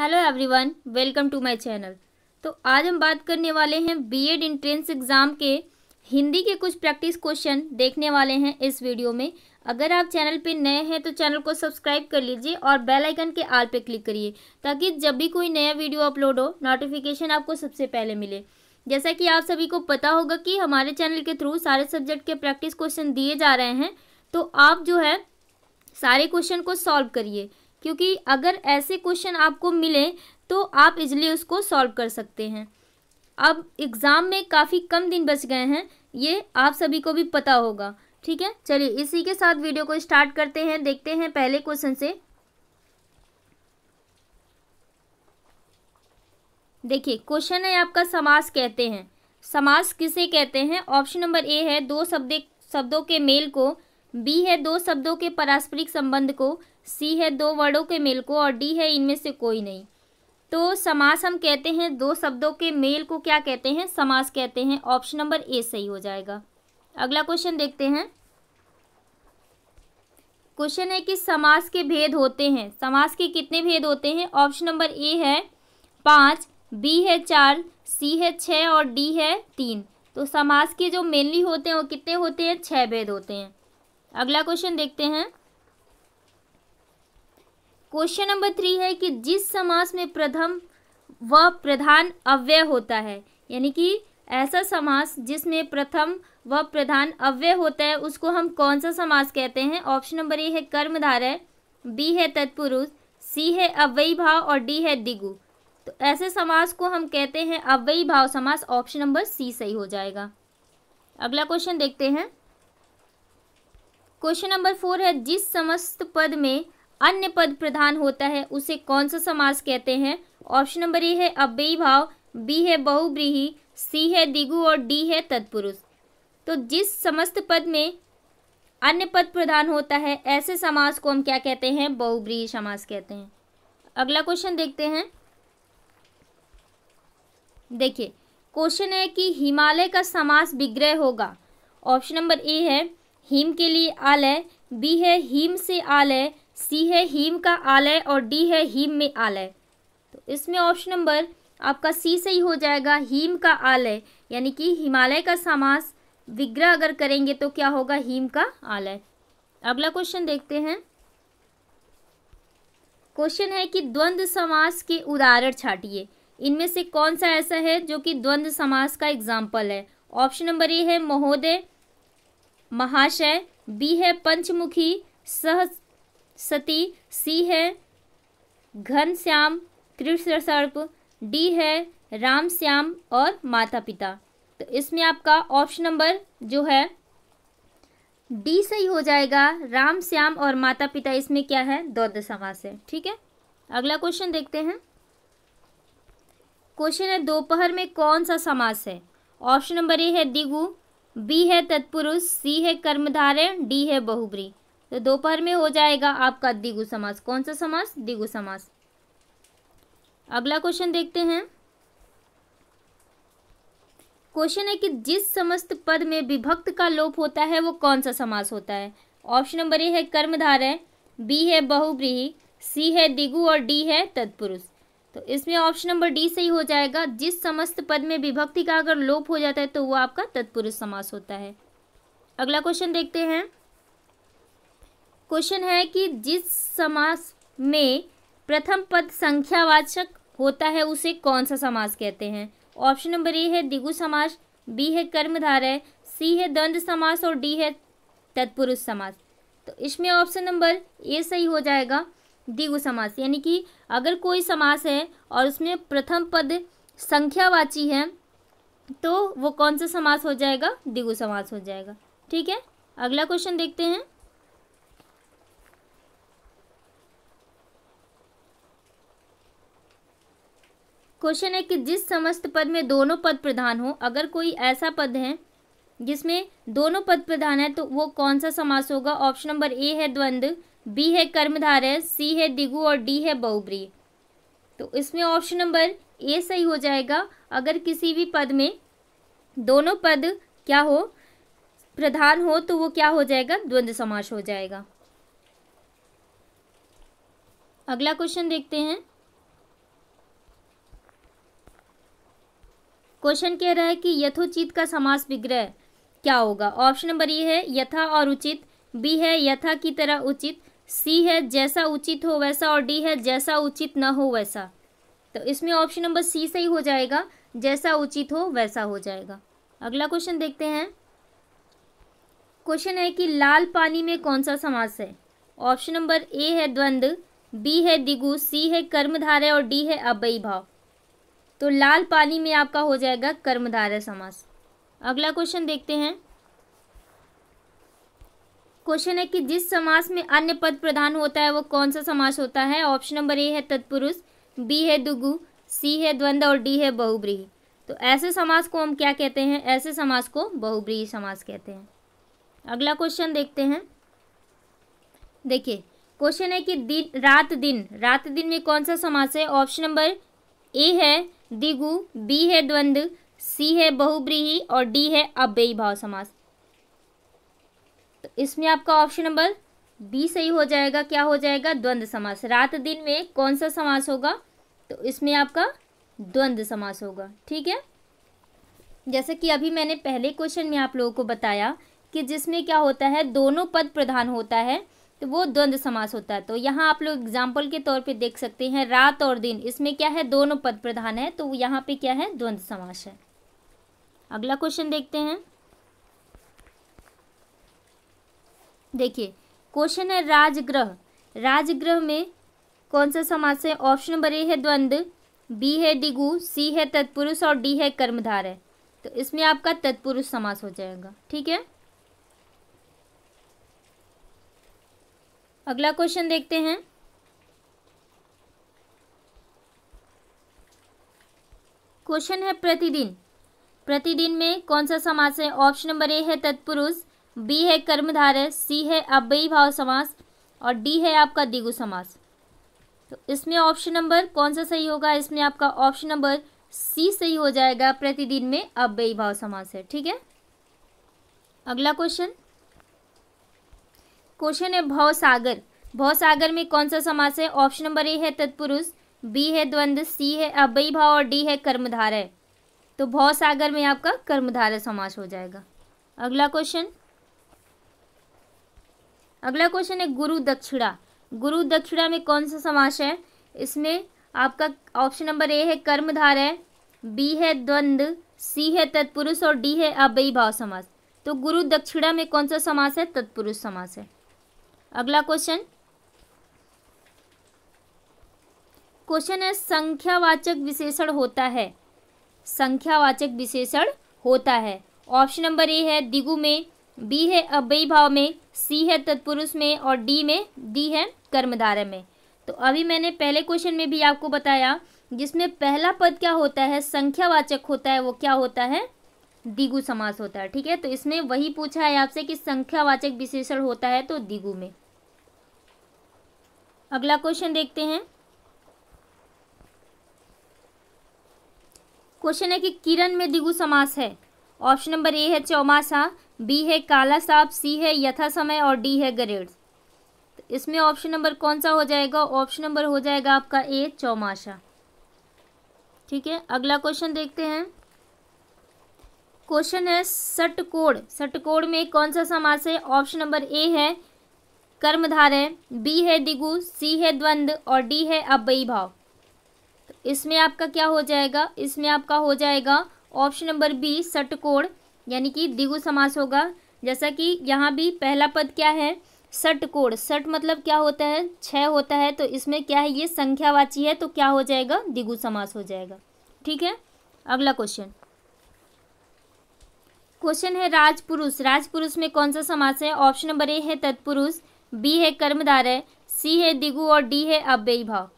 Hello everyone, welcome to my channel. तो आज हम बात करने वाले हैं बीएड एंट्रेंस एग्ज़ाम के हिंदी के कुछ प्रैक्टिस क्वेश्चन देखने वाले हैं इस वीडियो में। अगर आप चैनल पे नए हैं तो चैनल को सब्सक्राइब कर लीजिए और बेल आइकन के आल पे क्लिक करिए ताकि जब भी कोई नया वीडियो अपलोड हो नोटिफिकेशन आपको सबसे पहले मिले। जैसा कि आप सभी को पता होगा कि हमारे चैनल के थ्रू सारे सब्जेक्ट के प्रैक्टिस क्वेश्चन दिए जा रहे हैं, तो आप जो है सारे क्वेश्चन को सॉल्व करिए, क्योंकि अगर ऐसे क्वेश्चन आपको मिले तो आप इजीली उसको सॉल्व कर सकते हैं। अब एग्ज़ाम में काफ़ी कम दिन बच गए हैं, ये आप सभी को भी पता होगा, ठीक है। चलिए इसी के साथ वीडियो को स्टार्ट करते हैं। देखते हैं पहले क्वेश्चन से। देखिए क्वेश्चन है आपका, समास कहते हैं। समास किसे कहते हैं? ऑप्शन नंबर ए है दो शब्दों के मेल को, बी है दो शब्दों के पारस्परिक संबंध को, सी है दो वर्डों के मेल को और डी है इनमें से कोई नहीं। तो समास हम कहते हैं दो शब्दों के मेल को क्या कहते हैं? समास कहते हैं। ऑप्शन नंबर ए सही हो जाएगा। अगला क्वेश्चन देखते हैं। क्वेश्चन है कि समास के भेद होते हैं। समास के कितने भेद होते हैं? ऑप्शन नंबर ए है 5, बी है 4, सी है 6 और डी है 3। तो समास के जो मेनली होते हैं वो कितने होते हैं? 6 भेद होते हैं। अगला क्वेश्चन देखते हैं। क्वेश्चन नंबर 3 है कि जिस समास में प्रथम व प्रधान अव्यय होता है, यानी कि ऐसा समास जिसमें प्रथम व प्रधान अव्यय होता है उसको हम कौन सा समास कहते हैं? ऑप्शन नंबर ए है कर्मधारय, बी है तत्पुरुष, सी है अव्ययी भाव और डी है द्विगु। तो ऐसे समास को हम कहते हैं अव्ययी भाव समास। ऑप्शन नंबर सी सही हो जाएगा। अगला क्वेश्चन देखते हैं। क्वेश्चन नंबर 4 है जिस समस्त पद में अन्य पद प्रधान होता है उसे कौन सा समास कहते हैं? ऑप्शन नंबर ए है अव्ययी भाव, बी है बहुव्रीहि, सी है द्विगु और डी है तत्पुरुष। तो जिस समस्त पद में अन्य पद प्रधान होता है ऐसे समास को हम क्या कहते हैं? बहुव्रीहि समास कहते हैं। अगला क्वेश्चन देखते हैं। देखिए क्वेश्चन है कि हिमालय का समास विग्रह होगा। ऑप्शन नंबर ए है हिम के लिए आलय, बी है हिम से आलय, सी है हिम का आलय और डी है हिम में आलय। तो इसमें ऑप्शन नंबर आपका सी सही हो जाएगा, हिम का आलय। यानी कि हिमालय का समास विग्रह अगर करेंगे तो क्या होगा? हिम का आलय। अगला क्वेश्चन देखते हैं। क्वेश्चन है कि द्वंद्व समास के उदाहरण छाटिए, इनमें से कौन सा ऐसा है जो कि द्वंद्व समास का एग्जाम्पल है? ऑप्शन नंबर ए है महोदय, महाशय, बी है पंचमुखी, सती, सी है घनश्याम कृष्णसर्प, डी है रामश्याम और माता पिता। तो इसमें आपका ऑप्शन नंबर जो है डी सही हो जाएगा, रामश्याम और माता पिता। इसमें क्या है? द्वंद्व समास है, ठीक है। अगला क्वेश्चन देखते हैं। क्वेश्चन है दोपहर में कौन सा समास है? ऑप्शन नंबर ए है द्विगु, बी है तत्पुरुष, सी है कर्मधारय, डी है बहुव्रीहि। तो दोपहर में हो जाएगा आपका द्विगु समास। कौन सा समास? द्विगु समास। अगला क्वेश्चन देखते हैं। क्वेश्चन है कि जिस समस्त पद में विभक्त का लोप होता है वो कौन सा समास होता है? ऑप्शन नंबर ए है कर्मधारय, बी है बहुव्रीहि, सी है द्विगु और डी है तत्पुरुष। तो इसमें ऑप्शन नंबर डी सही हो जाएगा। जिस समस्त पद में विभक्ति का अगर लोप हो जाता है तो वो आपका तत्पुरुष समास होता है। अगला क्वेश्चन देखते हैं। क्वेश्चन है कि जिस समास में प्रथम पद संख्यावाचक होता है उसे कौन सा समास कहते हैं? ऑप्शन नंबर ए है द्विगु समास, बी है कर्मधारय, सी है द्वंद्व समास और डी है तत्पुरुष समास। तो इसमें ऑप्शन नंबर ए सही हो जाएगा, द्विगु समास। यानी कि अगर कोई समास है और उसमें प्रथम पद संख्यावाची है तो वो कौन सा समास हो जाएगा? द्विगु समास हो जाएगा, ठीक है। अगला क्वेश्चन देखते हैं। क्वेश्चन है कि जिस समस्त पद में दोनों पद प्रधान हो, अगर कोई ऐसा पद है जिसमें दोनों पद प्रधान है तो वो कौन सा समास होगा? ऑप्शन नंबर ए है द्वंद्व, बी है कर्मधारय, सी है द्विगु और डी है बहुव्रीहि। तो इसमें ऑप्शन नंबर ए सही हो जाएगा। अगर किसी भी पद में दोनों पद क्या हो? प्रधान हो तो वो क्या हो जाएगा? द्वंद्व समास हो जाएगा। अगला क्वेश्चन देखते हैं। क्वेश्चन कह रहा है कि यथोचित का समास विग्रह क्या होगा। ऑप्शन नंबर ए है यथा और उचित, बी है यथा की तरह उचित, सी है जैसा उचित हो वैसा और डी है जैसा उचित न हो वैसा। तो इसमें ऑप्शन नंबर सी सही हो जाएगा, जैसा उचित हो वैसा हो जाएगा। अगला क्वेश्चन देखते हैं। क्वेश्चन है कि लाल पानी में कौन सा समास है। ऑप्शन नंबर ए है द्वंद्व, बी है दिगु, सी है कर्मधारय और डी है अव्ययी भाव। तो लाल पानी में आपका हो जाएगा कर्मधारय समास। अगला क्वेश्चन देखते हैं। क्वेश्चन है कि जिस समास में अन्य पद प्रधान होता है वो कौन सा समास होता है। ऑप्शन नंबर ए है तत्पुरुष, बी है दुगु, सी है द्वंद्व और डी है बहुव्रीहि। तो ऐसे समास को हम क्या कहते हैं, ऐसे समास को बहुव्रीहि समास कहते हैं। अगला क्वेश्चन देखते हैं। देखिए क्वेश्चन है कि दिन रात, दिन रात दिन में कौन सा समास है। ऑप्शन नंबर ए है दिगु, बी है द्वंद्व, सी है बहुव्रीहि और डी है अव्ययी भाव समास। तो इसमें आपका ऑप्शन नंबर बी सही हो जाएगा, क्या हो जाएगा, द्वंद्व समास। रात दिन में कौन सा समास होगा, तो इसमें आपका द्वंद्व समास होगा। ठीक है, जैसे कि अभी मैंने पहले क्वेश्चन में आप लोगों को बताया कि जिसमें क्या होता है दोनों पद प्रधान होता है तो वो द्वंद्व समास होता है। तो यहाँ आप लोग एग्जाम्पल के तौर पे देख सकते हैं रात और दिन, इसमें क्या है दोनों पद प्रधान है, तो यहाँ पे क्या है द्वंद्व समास है। अगला क्वेश्चन देखते हैं। देखिए क्वेश्चन है राजगृह, राजगृह में कौन सा समास है। ऑप्शन नंबर ए है द्वंद्व, बी है दिगु, सी है तत्पुरुष और डी है कर्मधारय। तो इसमें आपका तत्पुरुष समास हो जाएगा। ठीक है, अगला क्वेश्चन देखते हैं। क्वेश्चन है प्रतिदिन, प्रतिदिन में कौन सा समास है। ऑप्शन नंबर ए है तत्पुरुष, बी है कर्मधारय, सी है अव्ययी भाव समास और डी है आपका दिगु समास। तो इसमें ऑप्शन नंबर कौन सा सही होगा, इसमें आपका ऑप्शन नंबर सी सही हो जाएगा, प्रतिदिन में अव्ययी भाव समास है। ठीक है, अगला क्वेश्चन। क्वेश्चन है भवसागर, भवसागर में कौन सा समास है। ऑप्शन नंबर ए है तत्पुरुष, बी है द्वंद्व, सी है अव्ययी भाव और डी है कर्मधारय। तो भवसागर में आपका कर्मधारय समास हो जाएगा। अगला क्वेश्चन। अगला क्वेश्चन है गुरु दक्षिणा, गुरु दक्षिणा में कौन सा समास है। इसमें आपका ऑप्शन नंबर ए है कर्मधारय, बी है द्वंद्व, सी है तत्पुरुष और डी है अव्ययी भाव समास। तो गुरु दक्षिणा में कौन सा समास है, तत्पुरुष समास है। अगला क्वेश्चन। क्वेश्चन है संख्यावाचक विशेषण होता है, संख्यावाचक विशेषण होता है। ऑप्शन नंबर ए है दिगु में, बी है अव्ययी भाव में, सी है तत्पुरुष में और डी है कर्मधारय में। तो अभी मैंने पहले क्वेश्चन में भी आपको बताया जिसमें पहला पद क्या होता है संख्यावाचक होता है, वो क्या होता है दिगु समास होता है। ठीक है, तो इसमें वही पूछा है आपसे कि संख्यावाचक विशेषण होता है तो दिगु में। अगला क्वेश्चन देखते हैं। क्वेश्चन है कि किरण में दिगु समास है। ऑप्शन नंबर ए है चौमासा, बी है काला सांप, सी है यथा समय और डी है गरेड़। तो इसमें ऑप्शन नंबर कौन सा हो जाएगा, ऑप्शन नंबर हो जाएगा आपका ए चौमासा। ठीक है, अगला क्वेश्चन देखते हैं। क्वेश्चन है षटकोण, षटकोण में कौन सा समास है। ऑप्शन नंबर ए है कर्मधारय, बी है दिगु, सी है द्वंद्व और डी है अव्ययी भाव। तो इसमें आपका क्या हो जाएगा, इसमें आपका हो जाएगा ऑप्शन नंबर बी षटकोण, यानी कि दिगु समास होगा। जैसा कि यहाँ भी पहला पद क्या है षटकोण, षट मतलब क्या होता है छः होता है, तो इसमें क्या है ये संख्यावाची है, तो क्या हो जाएगा दिगु समास हो जाएगा। ठीक है, अगला क्वेश्चन। क्वेश्चन है राजपुरुष, राजपुरुष में कौन सा समास है। ऑप्शन नंबर ए है तत्पुरुष, बी है कर्मधारय, सी है दिगु और डी है अव्ययी भाव।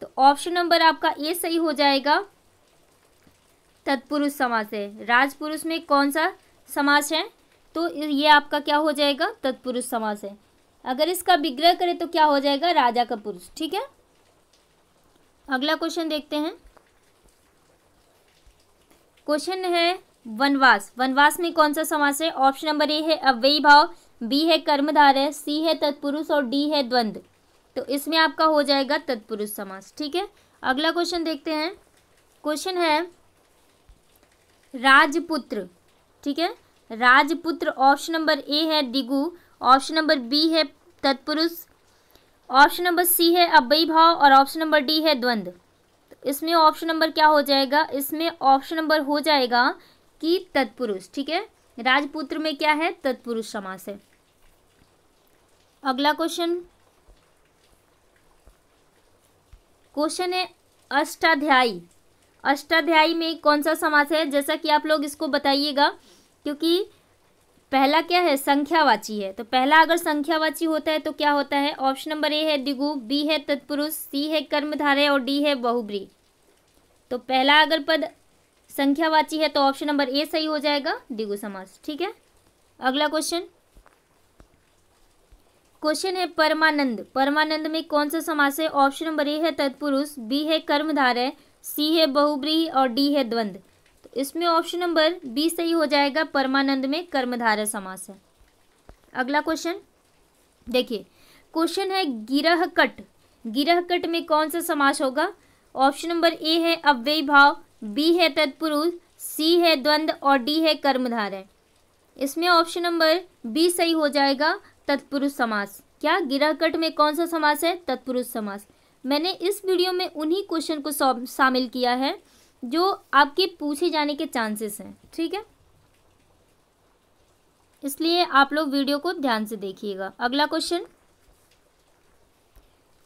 तो ऑप्शन नंबर आपका ए सही हो जाएगा, तत्पुरुष समास है। राजपुरुष में कौन सा समास है, तो ये आपका क्या हो जाएगा तत्पुरुष समास है। अगर इसका विग्रह करें तो क्या हो जाएगा राजा का पुरुष। ठीक है, अगला क्वेश्चन देखते हैं। क्वेश्चन है वनवास, वनवास में कौन सा समास है। ऑप्शन नंबर ए है अव्ययी भाव, बी है कर्मधारय, सी है तत्पुरुष और डी है द्वंद्व। तो इसमें आपका हो जाएगा तत्पुरुष समास। ठीक है, अगला क्वेश्चन देखते हैं। क्वेश्चन है राजपुत्र, ठीक है, राजपुत्र। ऑप्शन नंबर ए है दिगु, ऑप्शन नंबर बी है तत्पुरुष, ऑप्शन नंबर सी है अव्ययभाव और ऑप्शन नंबर डी है द्वंद्व। तो इसमें ऑप्शन नंबर क्या हो जाएगा, इसमें ऑप्शन नंबर हो जाएगा कि तत्पुरुष, ठीक है। राजपुत्र में क्या है, तत्पुरुष समास है। अगला क्वेश्चन, क्वेश्चन है अष्टाध्यायी। अष्टाध्यायी में कौन सा समास है, जैसा कि आप लोग इसको बताइएगा, क्योंकि पहला क्या है, संख्यावाची है। तो पहला अगर संख्यावाची होता है तो क्या होता है, ऑप्शन नंबर ए है दिगु, बी है तत्पुरुष, सी है कर्मधारय और डी है बहुब्री। तो पहला अगर पद संख्यावाची है तो ऑप्शन नंबर ए सही हो जाएगा, दिगु समास, ठीक है। अगला क्वेश्चन, क्वेश्चन है परमानंद। परमानंद में कौन सा समास है, ऑप्शन नंबर ए है तत्पुरुष, बी है कर्मधारय, सी है बहुब्रीही और डी है द्वंद्व। तो इसमें ऑप्शन नंबर बी सही हो जाएगा, परमानंद में कर्मधारय समास है। अगला क्वेश्चन देखिए, क्वेश्चन है गिरहकट। गिरहकट में कौन सा समास होगा, ऑप्शन नंबर ए है अव्ययभाव, बी है तत्पुरुष, सी है द्वंद्व और डी है कर्मधारय। इसमें ऑप्शन नंबर बी सही हो जाएगा, तत्पुरुष समास। क्या गिरहकट में कौन सा समास है, तत्पुरुष समास। मैंने इस वीडियो में उन्हीं क्वेश्चन को शामिल किया है जो आपके पूछे जाने के चांसेस हैं, ठीक है, इसलिए आप लोग वीडियो को ध्यान से देखिएगा। अगला क्वेश्चन,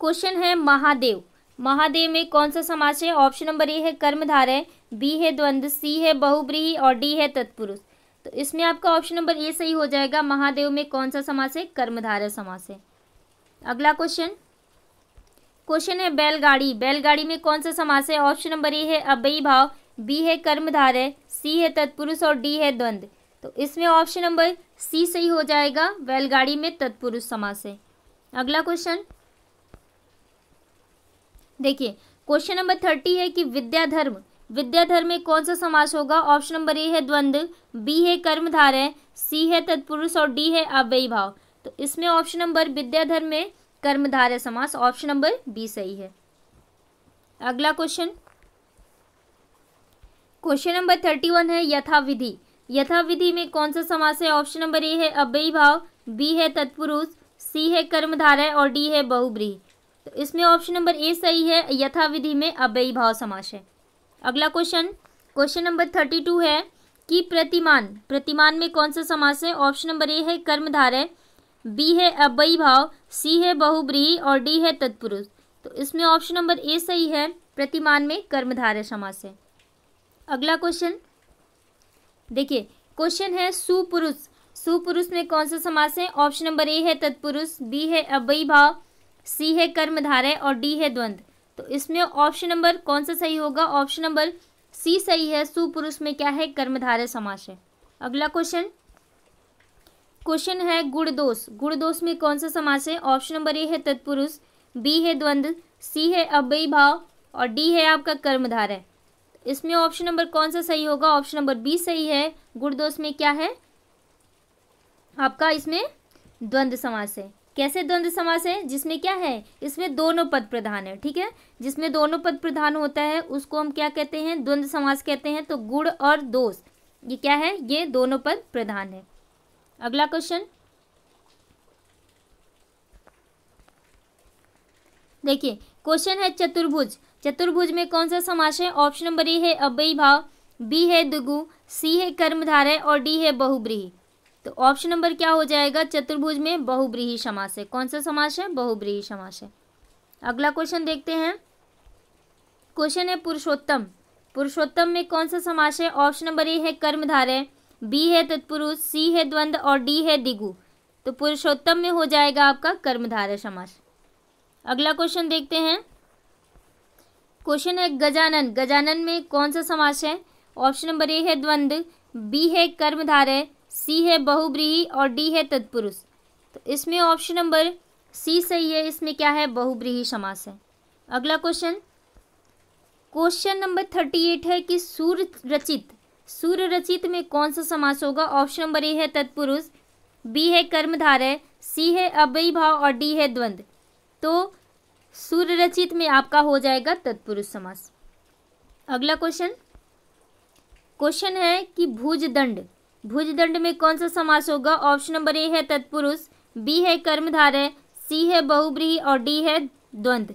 क्वेश्चन है महादेव। महादेव में कौन सा समास है, ऑप्शन नंबर ए है कर्मधारय, बी है द्वंद्व, सी है बहुब्रीही और डी है तत्पुरुष। तो इसमें आपका ऑप्शन नंबर ए सही हो जाएगा, महादेव में कौन सा समास है, कर्मधारय समास है। अगला क्वेश्चन, क्वेश्चन है बैलगाड़ी। बैलगाड़ी में कौन सा समास है, ऑप्शन नंबर ए है अव्ययभाव, बी है कर्मधारय, सी है तत्पुरुष और डी है द्वंद्व। तो इसमें ऑप्शन नंबर सी सही हो जाएगा, बैलगाड़ी में तत्पुरुष समास है। अगला क्वेश्चन देखिए, क्वेश्चन नंबर 30 है कि विद्याधर्म। विद्याधर्म में कौन सा समास होगा, ऑप्शन नंबर ए है द्वंद्व, बी है कर्मधारय, सी है तत्पुरुष और डी है अव्ययभाव। तो इसमें ऑप्शन नंबर विद्याधर्म में कर्मधारय समास, ऑप्शन नंबर बी सही है। अगला क्वेश्चन, क्वेश्चन नंबर 31 है यथाविधि। यथाविधि में कौन सा समास है, ऑप्शन नंबर ए है अव्ययभाव, बी है तत्पुरुष, सी है कर्मधारय और डी है बहुब्रीही। तो इसमें ऑप्शन नंबर ए सही है, यथाविधि में अव्ययभाव समास है। अगला क्वेश्चन, क्वेश्चन नंबर 32 है कि प्रतिमान। प्रतिमान में कौन सा समास है, ऑप्शन नंबर ए है कर्मधारय, बी है अव्ययभाव, सी है बहुब्रीही और डी है तत्पुरुष। तो इसमें ऑप्शन नंबर ए सही है, प्रतिमान में कर्मधारय समास है। अगला क्वेश्चन देखिए, क्वेश्चन है सुपुरुष। सुपुरुष में कौन सा समास है, ऑप्शन नंबर ए है तत्पुरुष, बी है अव्ययभाव, सी है कर्मधारय और डी है द्वंद्व। तो इसमें ऑप्शन नंबर कौन सा सही होगा, ऑप्शन नंबर सी सही है, सुपुरुष में क्या है, कर्मधारय समास है। अगला क्वेश्चन, क्वेश्चन है गुणदोष। गुणदोष में कौन सा समास है, ऑप्शन नंबर ए है तत्पुरुष, बी है द्वंद्व, सी है अव्ययभाव और डी है आपका कर्मधारय। इसमें ऑप्शन नंबर कौन सा सही होगा, ऑप्शन नंबर बी सही है, गुणदोष में क्या है आपका, इसमें द्वंद्व समास है। कैसे द्वंद्व समास है, जिसमें क्या है, इसमें दोनों पद प्रधान है, ठीक है, जिसमें दोनों पद प्रधान होता है उसको हम क्या कहते हैं, द्वंद्व समास कहते हैं। तो गुण और दोष ये क्या है, ये दोनों पद प्रधान है। अगला क्वेश्चन देखिए, क्वेश्चन है चतुर्भुज। चतुर्भुज में कौन सा समास है, ऑप्शन नंबर ए है अव्ययभाव, बी है द्विगु, सी है कर्मधारय और डी है बहुब्रीही। तो ऑप्शन नंबर क्या हो जाएगा, चतुर्भुज में बहुब्रीही समास है। कौन सा समास है, बहुब्रीही समास है। अगला क्वेश्चन देखते हैं, क्वेश्चन है पुरुषोत्तम। पुरुषोत्तम में कौन सा समास है, ऑप्शन नंबर ए है कर्मधारय, बी है तत्पुरुष, सी है द्वंद्व और डी है दिगु। तो पुरुषोत्तम में हो जाएगा आपका कर्मधारय समास। अगला क्वेश्चन देखते हैं, क्वेश्चन है गजानन। गजानन में कौन सा समास है, ऑप्शन नंबर ए है द्वंद्व, बी है कर्मधारय, सी है बहुब्रीही और डी है तत्पुरुष। तो इसमें ऑप्शन नंबर सी सही है, इसमें क्या है, बहुब्रीही समास है। अगला क्वेश्चन, क्वेश्चन नंबर 38 है कि सूर्य रचित। सूर्य रचित में कौन सा समास होगा, ऑप्शन नंबर ए है तत्पुरुष, बी है कर्मधारय, सी है अव्ययभाव और डी है द्वंद्व। तो सूर्य रचित में आपका हो जाएगा तत्पुरुष समास। अगला क्वेश्चन, क्वेश्चन है कि भुजदंड में कौन सा समास होगा। ऑप्शन नंबर ए है तत्पुरुष, बी है कर्मधारय है, सी है बहुब्रीही और डी है द्वंद्व।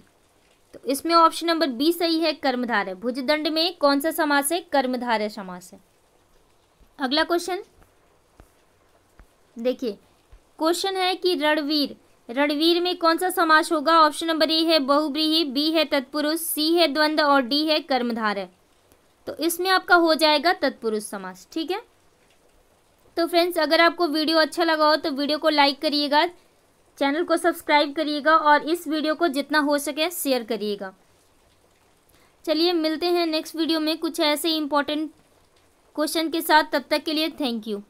तो इसमें ऑप्शन नंबर बी सही है, कर्मधारय। भुजदंड में कौन सा समास है? कर्मधारय समास है। अगला क्वेश्चन देखिए, क्वेश्चन है कि रणवीर में कौन सा समास होगा। ऑप्शन नंबर ए है बहुब्रीही, बी है तत्पुरुष, सी है द्वंद्व और डी है कर्मधारय। तो इसमें आपका हो जाएगा तत्पुरुष समास। ठीक है, तो फ्रेंड्स अगर आपको वीडियो अच्छा लगा हो तो वीडियो को लाइक करिएगा, चैनल को सब्सक्राइब करिएगा और इस वीडियो को जितना हो सके शेयर करिएगा। चलिए मिलते हैं नेक्स्ट वीडियो में कुछ ऐसे इंपॉर्टेंट क्वेश्चन के साथ। तब तक के लिए थैंक यू।